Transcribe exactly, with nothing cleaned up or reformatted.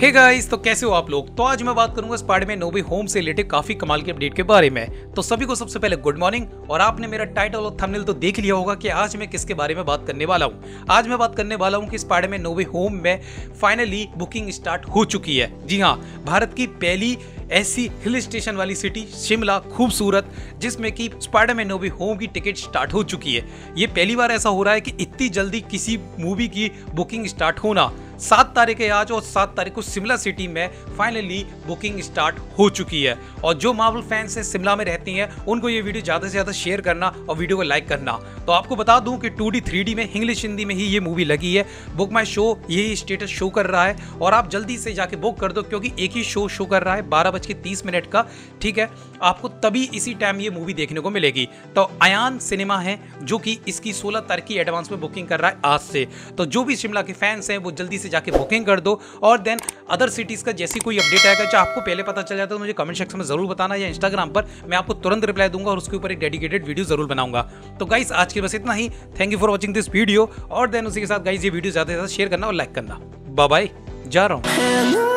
Hey guys, तो कैसे हो आप लोग। तो आज मैं बात करूंगा स्पाइडरमैन नो वे होम से रिलेटेड काफी कमाल के अपडेट के बारे में। तो सभी को सबसे पहले गुड मॉर्निंग। और आपने मेरा टाइटल और थंबनेल तो देख लिया होगा कि आज मैं किसके बारे में बात करने वाला हूं। आज मैं बात करने वाला हूं कि स्पाइडरमैन नो वे होम में फाइनली बुकिंग स्टार्ट हो चुकी है। जी हाँ, भारत की पहली ऐसी हिल स्टेशन वाली सिटी शिमला खूबसूरत, जिसमें कि स्पाइडरमैन नो वे होम की टिकट स्टार्ट हो चुकी है। ये पहली बार ऐसा हो रहा है कि इतनी जल्दी किसी मूवी की बुकिंग स्टार्ट होना। सात तारीख है आज और सात तारीख को शिमला सिटी में फाइनली बुकिंग स्टार्ट हो चुकी है। और जो मार्वल फैंस हैं शिमला में रहती हैं, उनको ये वीडियो ज़्यादा से ज़्यादा शेयर करना और वीडियो को लाइक करना। तो आपको बता दूं कि टू डी थ्री डी में इंग्लिश हिंदी में ही ये मूवी लगी है। बुक माई शो यही स्टेटस शो कर रहा है और आप जल्दी से जाके बुक कर दो, क्योंकि एक ही शो शो कर रहा है बारह बज के तीस मिनट का। ठीक है, आपको तभी इसी टाइम ये मूवी देखने को मिलेगी। तो आयान सिनेमा है जो कि इसकी सोलह तारीख की एडवांस में बुकिंग कर रहा है आज से। तो जो भी शिमला के फैंस हैं वो जल्दी जाके बुकिंग कर दो। और देन अदर सिटीज का जैसी कोई अपडेट आएगा, चाहे आपको पहले पता चल जाता है तो मुझे कमेंट सेक्शन में जरूर बताना, या इंस्टाग्राम पर मैं आपको तुरंत रिप्लाई दूंगा और उसके ऊपर एक डेडिकेटेड वीडियो जरूर बनाऊंगा। तो गाइस, आज के बस इतना ही। Thank you for watching this video. और देन उसी के साथ गाइस, ये वीडियो ज्यादा से ज्यादा शेयर करना और लाइक करना। बाय बाय, जा रहा हूं।